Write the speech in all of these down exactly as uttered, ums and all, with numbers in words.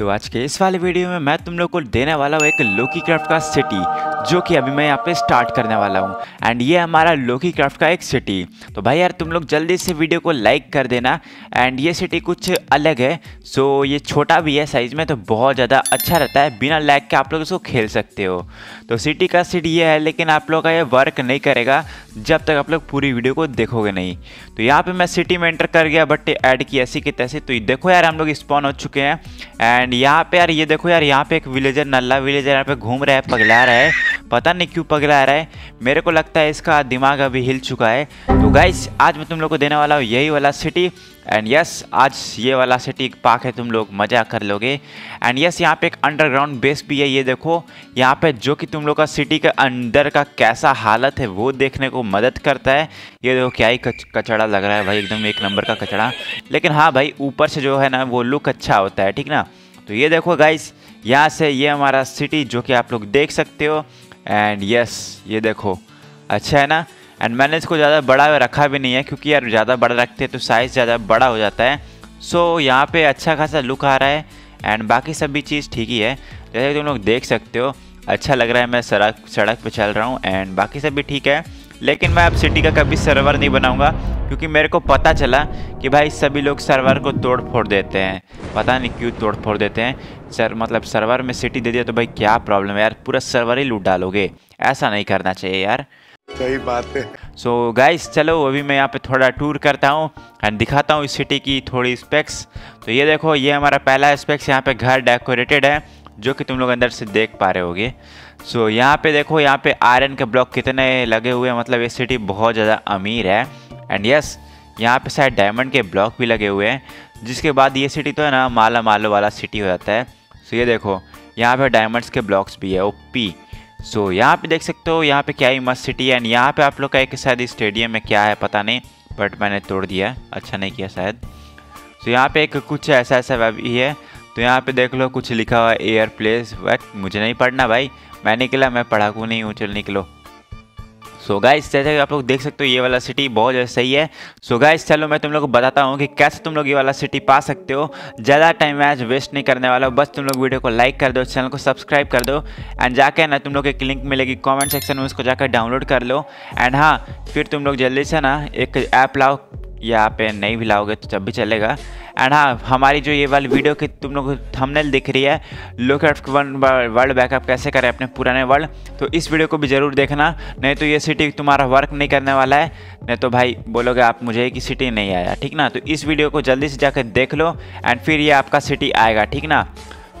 तो आज के इस वाले वीडियो में मैं तुम लोग को देने वाला हूँ एक लोकी क्राफ्ट का सिटी, जो कि अभी मैं यहाँ पे स्टार्ट करने वाला हूँ। एंड ये हमारा लोकी क्राफ्ट का एक सिटी। तो भाई यार तुम लोग जल्दी से वीडियो को लाइक कर देना। एंड ये सिटी कुछ अलग है, सो ये छोटा भी है साइज़ में, तो बहुत ज़्यादा अच्छा रहता है। बिना लैग के आप लोग इसको खेल सकते हो। तो सिटी का सिटी ये है, लेकिन आप लोग का ये वर्क नहीं करेगा जब तक आप लोग पूरी वीडियो को देखोगे नहीं। तो यहाँ पर मैं सिटी में एंटर कर गया, बट ऐड की ऐसी की तैसी। तो देखो यार हम लोग स्पॉन हो चुके हैं। एंड यहाँ पे यार ये देखो यार, यहाँ पे एक विलेजर, नल्ला विलेजर यहाँ पे घूम रहा है, पगला रहा है। पता नहीं क्यों पगला रहा है, मेरे को लगता है इसका दिमाग अभी हिल चुका है। तो गाइस आज मैं तुम लोग को देने वाला हूँ यही वाला सिटी। एंड यस आज ये वाला सिटी पार्क है, तुम लोग मज़ा कर लोगे। एंड यस यहाँ पे एक अंडरग्राउंड बेस भी है, ये देखो यहाँ पे, जो कि तुम लोग का सिटी के अंदर का कैसा हालत है वो देखने को मदद करता है। ये देखो क्या ही कच, कचड़ा लग रहा है भाई, एकदम एक नंबर का कचड़ा। लेकिन हाँ भाई ऊपर से जो है ना वो लुक अच्छा होता है, ठीक ना। तो ये देखो गाइस यहाँ से ये हमारा सिटी, जो कि आप लोग देख सकते हो। एंड यस ये देखो अच्छा है ना। एंड मैंने इसको ज़्यादा बड़ा रखा भी नहीं है, क्योंकि यार ज़्यादा बड़ा रखते हैं तो साइज़ ज़्यादा बड़ा हो जाता है। सो so, यहाँ पे अच्छा खासा लुक आ रहा है। एंड बाकी सभी चीज़ ठीक ही है, जैसे तुम लोग देख सकते हो। अच्छा लग रहा है, मैं सड़क सड़क पे चल रहा हूँ। एंड बाकी सब भी ठीक है, लेकिन मैं अब सिटी का कभी सर्वर नहीं बनाऊँगा, क्योंकि मेरे को पता चला कि भाई सभी लोग सर्वर को तोड़ फोड़ देते हैं। पता नहीं क्यों तोड़ फोड़ देते हैं सर, मतलब सर्वर में सिटी दे दिया तो भाई क्या प्रॉब्लम है यार, पूरा सर्वर ही लूट डालोगे। ऐसा नहीं करना चाहिए यार, सही बात है। सो गाइस चलो अभी मैं यहाँ पे थोड़ा टूर करता हूँ एंड दिखाता हूँ इस सिटी की थोड़ी स्पेक्स। तो ये देखो ये हमारा पहला स्पेक्स, यहाँ पे घर डेकोरेटेड है, जो कि तुम लोग अंदर से देख पा रहे होगे। सो यहाँ पे देखो यहाँ पे आयरन के ब्लॉक कितने लगे हुए हैं, मतलब ये सिटी बहुत ज़्यादा अमीर है। एंड यस यहाँ पे शायद डायमंड के ब्लॉक भी लगे हुए हैं, जिसके बाद ये सिटी तो है ना माला मालो वाला सिटी हो जाता है। सो ये देखो यहाँ पर डायमंड्स के ब्लॉक्स भी है, ओ पी। सो so, यहाँ पे देख सकते हो यहाँ पे क्या ही मस्त सिटी है। एंड यहाँ पे आप लोग का एक शायद स्टेडियम में क्या है पता नहीं, बट मैंने तोड़ दिया, अच्छा नहीं किया शायद। सो so, यहाँ पे एक कुछ ऐसा ऐसा वेब ही है, तो यहाँ पे देख लो कुछ लिखा हुआ एयर प्लेस वैक, मुझे नहीं पढ़ना भाई, मैं निकला, मैं पढ़ाकू नहीं हूँ, चल निकलो। सो so गाइस जैसे आप लोग देख सकते हो ये वाला सिटी बहुत सही है। सो so गाइस चलो मैं तुम लोग को बताता हूँ कि कैसे तुम लोग ये वाला सिटी पा सकते हो। ज़्यादा टाइम आज वेस्ट नहीं करने वाला हूँ, बस तुम लोग वीडियो को लाइक कर दो, चैनल को सब्सक्राइब कर दो। एंड जाके ना तुम लोग एक लिंक मिलेगी कमेंट सेक्शन में, उसको जाकर डाउनलोड कर लो। एंड हाँ फिर तुम लोग जल्दी से ना एक ऐप लाओ, या आप नहीं भी लाओगे तो जब भी चलेगा। एंड हाँ हमारी जो ये वाली वीडियो की तुम लोग को थंबनेल दिख रही है, LokiCraft one world backup कैसे करें अपने पुराने वर्ल्ड, तो इस वीडियो को भी ज़रूर देखना। नहीं तो ये सिटी तुम्हारा वर्क नहीं करने वाला है, नहीं तो भाई बोलोगे आप मुझे कि सिटी नहीं आया, ठीक ना। तो इस वीडियो को जल्दी से जाकर देख लो एंड फिर ये आपका सिटी आएगा, ठीक ना।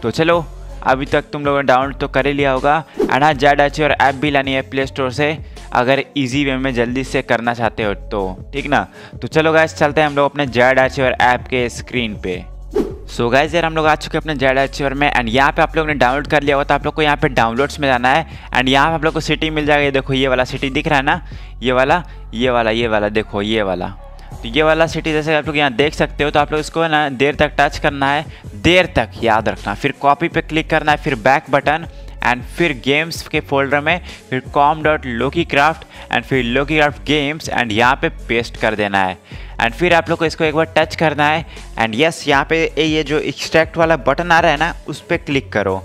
तो चलो अभी तक तुम लोगों ने डाउनलोड तो कर ही लिया होगा। एंड हाँ जेड एच और ऐप भी लानी है प्ले स्टोर से, अगर इजी वे में जल्दी से करना चाहते हो तो, ठीक ना। तो चलो गाइस चलते हैं हम लोग अपने जेड एच और ऐप के स्क्रीन पे। सो so गाइस यार हम लोग आ चुके हैं अपने जेड एच और में। एंड यहाँ पे आप लोग ने डाउनलोड कर लिया हुआ, तो आप लोग को यहाँ पे डाउनलोड्स में जाना है। एंड यहाँ पे आप लोग को सिटी मिल जाएगा, ये देखो ये वाला सिटी दिख रहा है ना, ये वाला ये वाला ये वाला देखो ये वाला। तो ये वाला सिटी जैसे आप लोग यहाँ देख सकते हो, तो आप लोग इसको है ना देर तक टच करना है, देर तक याद रखना, फिर कॉपी पे क्लिक करना है, फिर बैक बटन, एंड फिर गेम्स के फोल्डर में, फिर com dot LokiCraft, and फिर लोकी क्राफ्ट गेम्स, एंड यहाँ पे पेस्ट कर देना है। एंड फिर आप लोग को इसको एक बार टच करना है। एंड यस यहाँ पे ये जो एक्सट्रैक्ट वाला बटन आ रहा है ना, उस पर क्लिक करो।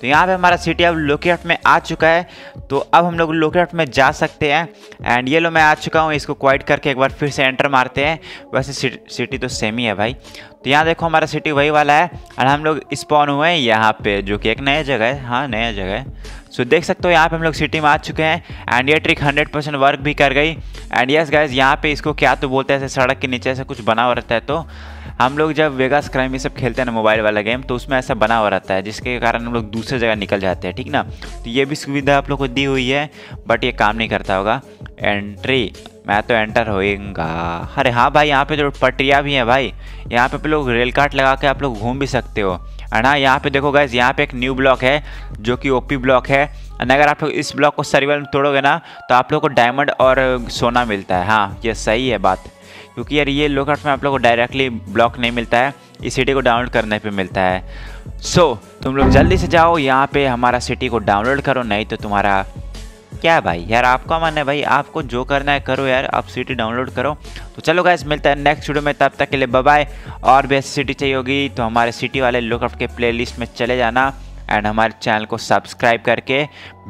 तो यहाँ पे हमारा सिटी अब लोकी क्राफ्ट में आ चुका है, तो अब हम लोग लोकी क्राफ्ट में जा सकते हैं। एंड ये लो मैं आ चुका हूँ, इसको क्वाइट करके एक बार फिर से एंटर मारते हैं। वैसे सिटी तो सेम ही है भाई। तो यहाँ देखो हमारा सिटी वही वाला है, और हम लोग स्पॉन हुए हैं यहाँ पे, जो कि एक नया जगह है, हाँ नया जगह है। सो देख सकते हो यहाँ पे हम लोग सिटी में आ चुके हैं। एंड ये ट्रिक हंड्रेड परसेंट वर्क भी कर गई। एंड यस गाइज यहाँ पे इसको क्या तो बोलते हैं, ऐसे सड़क के नीचे ऐसा कुछ बना हुआ रहता है। तो हम लोग जब वेगास क्राइम ये सब खेलते हैं ना मोबाइल वाला गेम, तो उसमें ऐसा बना हुआ रहता है, जिसके कारण हम लोग दूसरी जगह निकल जाते हैं, ठीक ना। तो ये भी सुविधा आप लोग को दी हुई है, बट ये काम नहीं करता होगा। एंट्री मैं तो एंटर होएगा, अरे हाँ भाई यहाँ पे जो पटरिया भी है भाई, यहाँ पे आप लोग रेल कार्ट लगा के आप लोग घूम भी सकते हो। एंड हाँ यहाँ पे देखो गाइस यहाँ पे एक न्यू ब्लॉक है, जो कि ओपी ब्लॉक है। एंड अगर आप लोग इस ब्लॉक को सर्वाइवल में तोड़ोगे ना, तो आप लोग को डायमंड और सोना मिलता है। हाँ ये सही है बात, क्योंकि यार ये लोकआउट में आप लोग को डायरेक्टली ब्लॉक नहीं मिलता है, इस सिटी को डाउनलोड करने पे मिलता है। सो so, तुम लोग जल्दी से जाओ यहाँ पे हमारा सिटी को डाउनलोड करो, नहीं तो तुम्हारा क्या भाई यार, आपका मन है भाई, आपको जो करना है करो यार, आप सिटी डाउनलोड करो। तो चलो गाइस, मिलता है नेक्स्ट वीडियो में, तब तक के लिए बाय बाय। और भी ऐसी सिटी चाहिए होगी तो हमारे सिटी वाले लुकअप के प्लेलिस्ट में चले जाना एंड हमारे चैनल को सब्सक्राइब करके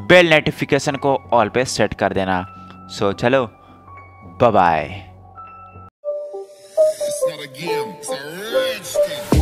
बेल नोटिफिकेशन को ऑल पे सेट कर देना। सो चलो बाय बाय।